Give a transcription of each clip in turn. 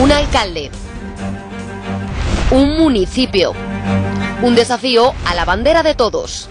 Un alcalde. Un municipio. Un desafío a la bandera de todos.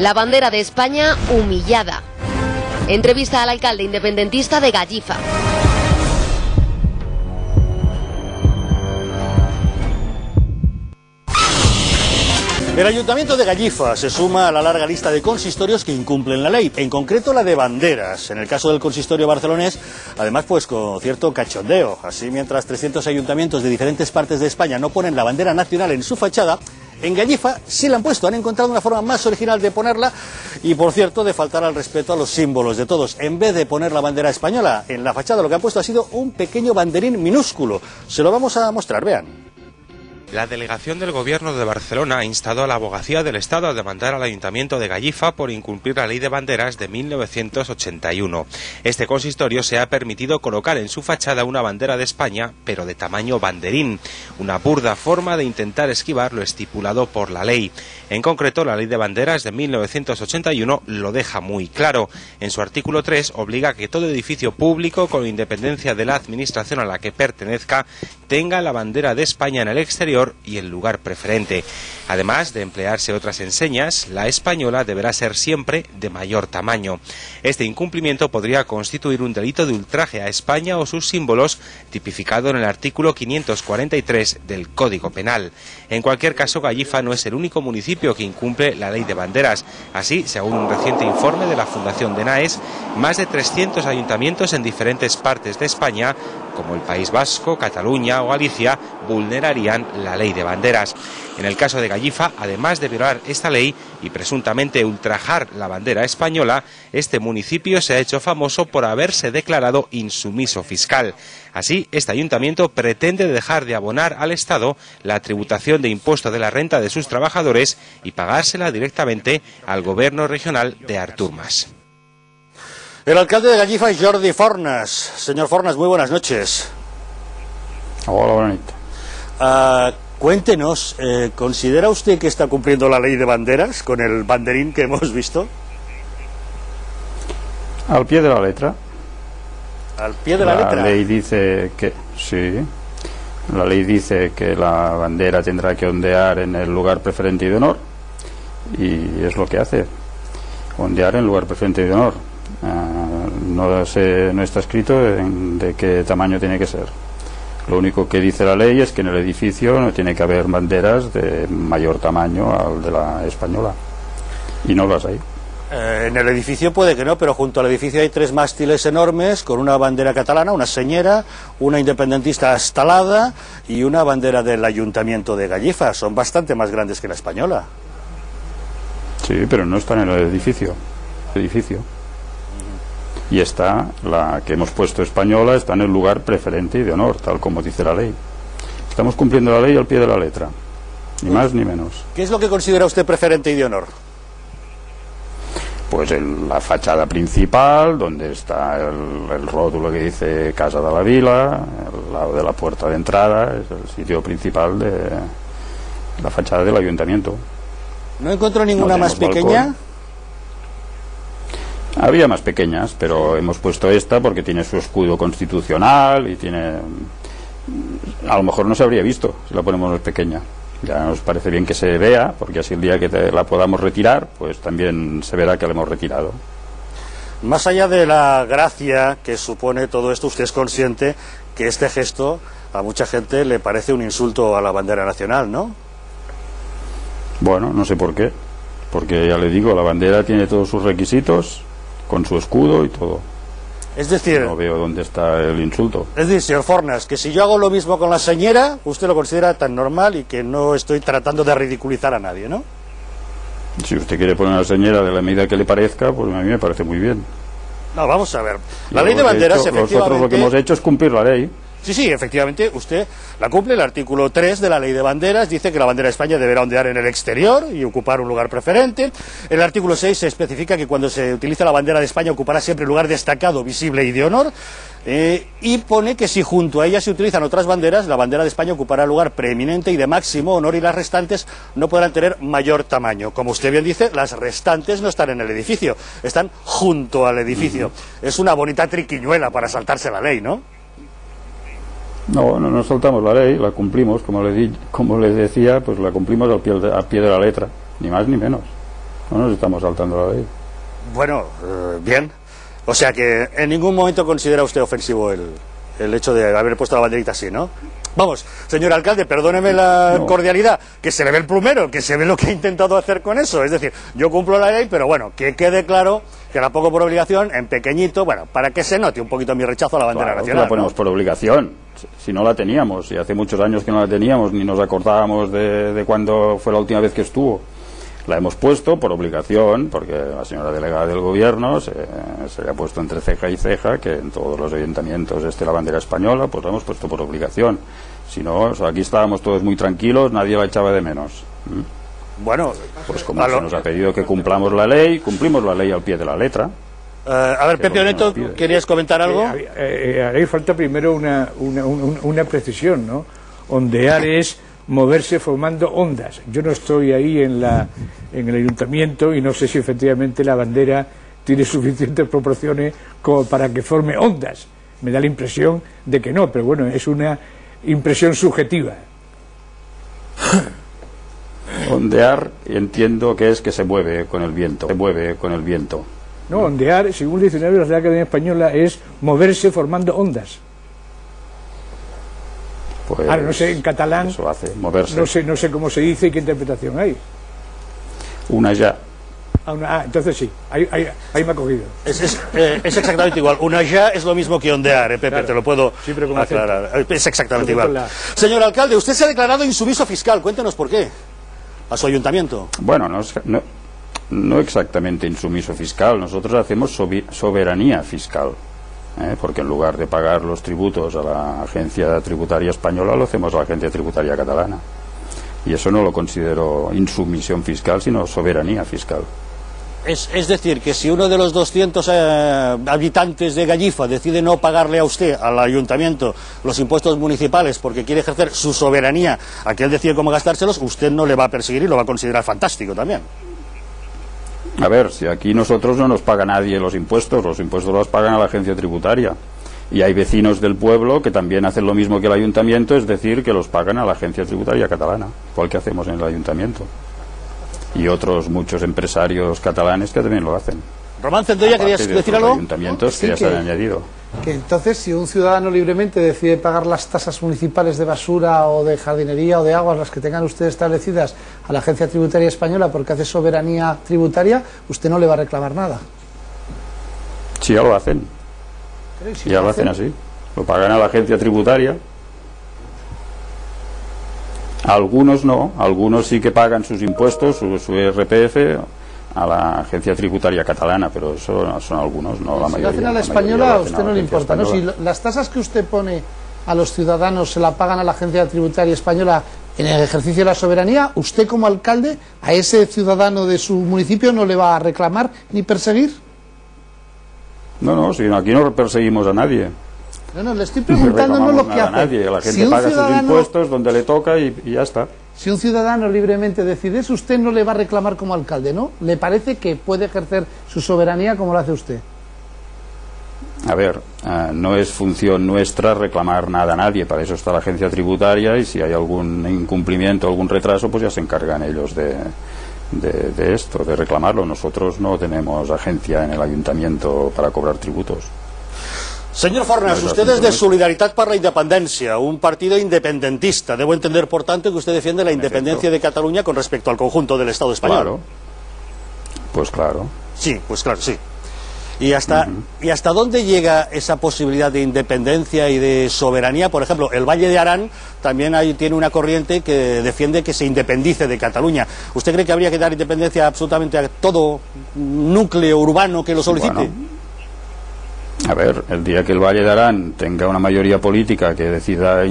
La bandera de España humillada. Entrevista al alcalde independentista de Gallifa. El Ayuntamiento de Gallifa se suma a la larga lista de consistorios que incumplen la ley, en concreto la de Banderas, en el caso del consistorio barcelonés, además pues con cierto cachondeo. Así, mientras 300 ayuntamientos de diferentes partes de España no ponen la bandera nacional en su fachada, en Gallifa sí la han puesto, han encontrado una forma más original de ponerla y, por cierto, de faltar al respeto a los símbolos de todos. En vez de poner la bandera española en la fachada, lo que han puesto ha sido un pequeño banderín minúsculo. Se lo vamos a mostrar, vean. La delegación del Gobierno de Barcelona ha instado a la Abogacía del Estado a demandar al Ayuntamiento de Gallifa por incumplir la Ley de Banderas de 1981. Este consistorio se ha permitido colocar en su fachada una bandera de España, pero de tamaño banderín, una burda forma de intentar esquivar lo estipulado por la ley. En concreto, la Ley de Banderas de 1981 lo deja muy claro. En su artículo 3 obliga a que todo edificio público, con independencia de la administración a la que pertenezca, tenga la bandera de España en el exterior y el lugar preferente. Además de emplearse otras enseñas, la española deberá ser siempre de mayor tamaño. Este incumplimiento podría constituir un delito de ultraje a España o sus símbolos, tipificado en el artículo 543 del Código Penal. En cualquier caso, Gallifa no es el único municipio que incumple la Ley de Banderas. Así, según un reciente informe de la Fundación de Naes, más de 300 ayuntamientos en diferentes partes de España, como el País Vasco, Cataluña o Galicia, vulnerarían la Ley de Banderas. En el caso de Gallifa, además de violar esta ley y presuntamente ultrajar la bandera española, este municipio se ha hecho famoso por haberse declarado insumiso fiscal. Así, este ayuntamiento pretende dejar de abonar al Estado la tributación de impuesto de la renta de sus trabajadores y pagársela directamente al gobierno regional de Artur Mas. El alcalde de Gallifa es Jordi Fornàs. Señor Fornàs, muy buenas noches. Hola, buenas noches. Cuéntenos, ¿considera usted que está cumpliendo la Ley de Banderas con el banderín que hemos visto? Al pie de la letra. ¿Al pie de la letra? La ley dice que... sí. La ley dice que la bandera tendrá que ondear en el lugar preferente y de honor. Y es lo que hace. Ondear en el lugar preferente y de honor. No está escrito de qué tamaño tiene que ser. Lo único que dice la ley es que en el edificio no tiene que haber banderas de mayor tamaño al de la española. Y no las hay. En el edificio puede que no, pero junto al edificio hay tres mástiles enormes con una bandera catalana, una senyera, una independentista estalada y una bandera del Ayuntamiento de Gallifa. Son bastante más grandes que la española. Sí, pero no están en el edificio. Y está la que hemos puesto española, está en el lugar preferente y de honor, tal como dice la ley. Estamos cumpliendo la ley al pie de la letra, ni más ni menos. ¿Qué es lo que considera usted preferente y de honor? Pues la fachada principal, donde está el rótulo que dice Casa de la Vila, al lado de la puerta de entrada, es el sitio principal de la fachada del ayuntamiento. ¿No encontró ninguna más pequeña? Balcón. Había más pequeñas, pero hemos puesto esta porque tiene su escudo constitucional y tiene... A lo mejor no se habría visto si la ponemos más pequeña. Ya nos parece bien que se vea, porque así el día que la podamos retirar, pues también se verá que la hemos retirado. Más allá de la gracia que supone todo esto, usted es consciente que este gesto a mucha gente le parece un insulto a la bandera nacional, ¿no? Bueno, no sé por qué, porque ya le digo, la bandera tiene todos sus requisitos, con su escudo y todo. Es decir... no veo dónde está el insulto. Es decir, señor Fornàs, que si yo hago lo mismo con la senyera, usted lo considera tan normal y que no estoy tratando de ridiculizar a nadie, ¿no? Si usted quiere poner la senyera de la medida que le parezca, pues a mí me parece muy bien. No, vamos a ver. La ley de banderas, efectivamente... Nosotros lo que hemos hecho es cumplir la ley. Sí, sí, efectivamente, usted la cumple. El artículo 3 de la Ley de Banderas dice que la bandera de España deberá ondear en el exterior y ocupar un lugar preferente. El artículo 6 se especifica que cuando se utiliza la bandera de España ocupará siempre un lugar destacado, visible y de honor. Y pone que si junto a ella se utilizan otras banderas, la bandera de España ocupará lugar preeminente y de máximo honor, y las restantes no podrán tener mayor tamaño. Como usted bien dice, las restantes no están en el edificio, están junto al edificio. Es una bonita triquiñuela para saltarse la ley, ¿no? No, no nos saltamos la ley, la cumplimos, como les decía, pues la cumplimos al pie de la letra, ni más ni menos. No nos estamos saltando la ley. Bueno, bien. O sea que en ningún momento considera usted ofensivo el hecho de haber puesto la banderita así, ¿no? Vamos, señor alcalde, perdóneme la cordialidad, que se le ve el plumero, que se ve lo que he intentado hacer con eso. Es decir, yo cumplo la ley, pero bueno, que quede claro que la pongo por obligación, en pequeñito, bueno, para que se note un poquito mi rechazo a la bandera nacional. Claro, la ponemos por obligación, si no la teníamos, y hace muchos años que no la teníamos, ni nos acordábamos de cuándo fue la última vez que estuvo. La hemos puesto por obligación, porque la señora delegada del gobierno se le ha puesto entre ceja y ceja que en todos los ayuntamientos esté la bandera española, pues la hemos puesto por obligación. Si no, o sea, aquí estábamos todos muy tranquilos, nadie la echaba de menos. Bueno, pues como se nos ha pedido que cumplamos la ley, cumplimos la ley al pie de la letra. A ver, Pepe Oneto, ¿querías comentar algo? Haría falta primero una precisión, ¿no? Ondear es moverse formando ondas. Yo no estoy ahí en el ayuntamiento y no sé si efectivamente la bandera tiene suficientes proporciones como para que forme ondas. Me da la impresión de que no, pero bueno, es una impresión subjetiva. Ondear, entiendo que es que se mueve con el viento. Se mueve con el viento. No, ondear, según el diccionario de la Real Academia Española, es moverse formando ondas. Pues ahora, no sé, en catalán, eso hace, moverse. No sé cómo se dice y qué interpretación hay. Una ya. Entonces sí, ahí me ha cogido. Es exactamente igual. Una ya es lo mismo que ondear, Pepe, claro, te lo puedo aclarar. Acento. Es exactamente igual. Señor alcalde, usted se ha declarado insumiso fiscal, cuéntenos por qué, a su ayuntamiento. Bueno, no exactamente insumiso fiscal, nosotros hacemos soberanía fiscal. Porque en lugar de pagar los tributos a la Agencia Tributaria Española, lo hacemos a la Agencia Tributaria Catalana. Y eso no lo considero insumisión fiscal, sino soberanía fiscal. Es decir, que si uno de los 200 habitantes de Gallifa decide no pagarle a usted, al ayuntamiento, los impuestos municipales porque quiere ejercer su soberanía, a que él decide cómo gastárselos, usted no le va a perseguir y lo va a considerar fantástico también. A ver, si aquí nosotros no nos paga nadie los impuestos los pagan a la agencia tributaria. Y hay vecinos del pueblo que también hacen lo mismo que el ayuntamiento, es decir, que los pagan a la agencia tributaria catalana, igual que hacemos en el ayuntamiento. Y otros muchos empresarios catalanes que también lo hacen. Román Centella, ¿querías decir algo? Ayuntamientos que ya se han añadido. Que entonces, si un ciudadano libremente decide pagar las tasas municipales de basura o de jardinería o de aguas, las que tengan ustedes establecidas, a la Agencia Tributaria Española porque hace soberanía tributaria, usted no le va a reclamar nada. Sí, ya lo hacen. Sí, ya lo hacen así. Lo pagan a la Agencia Tributaria. Algunos no, algunos sí que pagan sus impuestos, su IRPF... a la agencia tributaria catalana, pero eso son algunos, no la mayoría. Si lo hacen a la española, a usted no le importa, ¿no? Si las tasas que usted pone a los ciudadanos se la pagan a la agencia tributaria española en el ejercicio de la soberanía, usted como alcalde a ese ciudadano de su municipio no le va a reclamar ni perseguir. No, si aquí no perseguimos a nadie. No, le estoy preguntando no lo que hace. Nadie. La gente paga sus impuestos donde le toca y ya está. Si un ciudadano libremente decide eso, usted no le va a reclamar como alcalde, ¿no? ¿Le parece que puede ejercer su soberanía como lo hace usted? A ver, no es función nuestra reclamar nada a nadie, para eso está la agencia tributaria y si hay algún incumplimiento, algún retraso, pues ya se encargan ellos de esto, de reclamarlo. Nosotros no tenemos agencia en el ayuntamiento para cobrar tributos. Señor Fornàs, usted es de Solidaridad para la Independencia, un partido independentista. Debo entender, por tanto, que usted defiende la independencia de Cataluña con respecto al conjunto del Estado español. Claro. Pues claro. Sí, pues claro, sí. ¿Y hasta dónde llega esa posibilidad de independencia y de soberanía? Por ejemplo, el Valle de Arán también tiene una corriente que defiende que se independice de Cataluña. ¿Usted cree que habría que dar independencia absolutamente a todo núcleo urbano que lo solicite? Bueno. A ver, el día que el Valle de Arán tenga una mayoría política que decida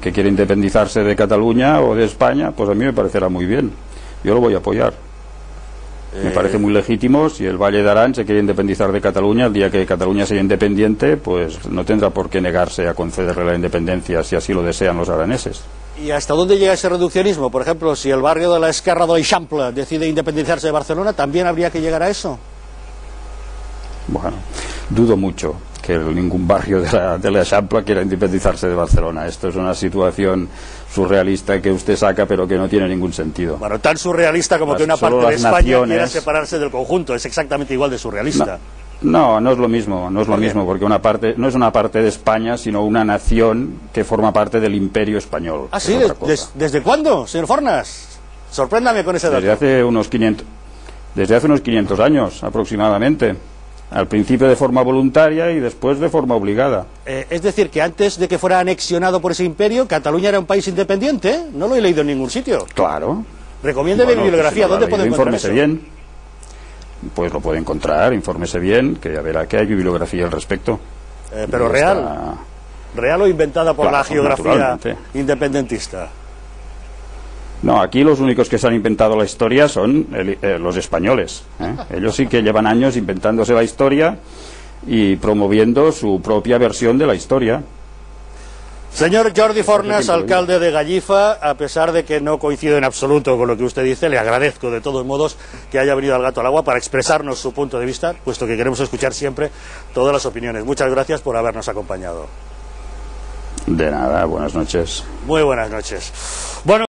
que quiere independizarse de Cataluña o de España, pues a mí me parecerá muy bien. Yo lo voy a apoyar. Me parece muy legítimo. Si el Valle de Arán se quiere independizar de Cataluña, el día que Cataluña sea independiente, pues no tendrá por qué negarse a concederle la independencia si así lo desean los araneses. ¿Y hasta dónde llega ese reduccionismo? Por ejemplo, si el barrio de la Esquerra de la Eixample decide independizarse de Barcelona, ¿también habría que llegar a eso? Bueno, dudo mucho que ningún barrio de la Eixample quiera independizarse de Barcelona. Esto es una situación surrealista que usted saca, pero que no tiene ningún sentido. Bueno, tan surrealista como que una parte de España quiera separarse del conjunto, es exactamente igual de surrealista. No es lo mismo, no es lo mismo, porque una parte, no es una parte de España, sino una nación que forma parte del imperio español. ¿Ah, sí? ¿Desde cuándo, señor Fornàs? Sorpréndame con ese dato. Desde hace unos 500 años, aproximadamente. Al principio de forma voluntaria y después de forma obligada. Es decir, que antes de que fuera anexionado por ese imperio, Cataluña era un país independiente, ¿eh? No lo he leído en ningún sitio. Claro. Recomiéndeme bibliografía, ¿dónde puede encontrar eso? Pues lo puede encontrar, infórmese bien, que ya verá que hay bibliografía al respecto. Pero real, real o inventada por la geografía independentista. No, aquí los únicos que se han inventado la historia son los españoles, ¿eh? Ellos sí que llevan años inventándose la historia y promoviendo su propia versión de la historia. Señor Jordi Fornàs, alcalde de Gallifa, a pesar de que no coincido en absoluto con lo que usted dice, le agradezco de todos modos que haya venido al Gato al Agua para expresarnos su punto de vista, puesto que queremos escuchar siempre todas las opiniones. Muchas gracias por habernos acompañado. De nada, buenas noches. Muy buenas noches. Bueno.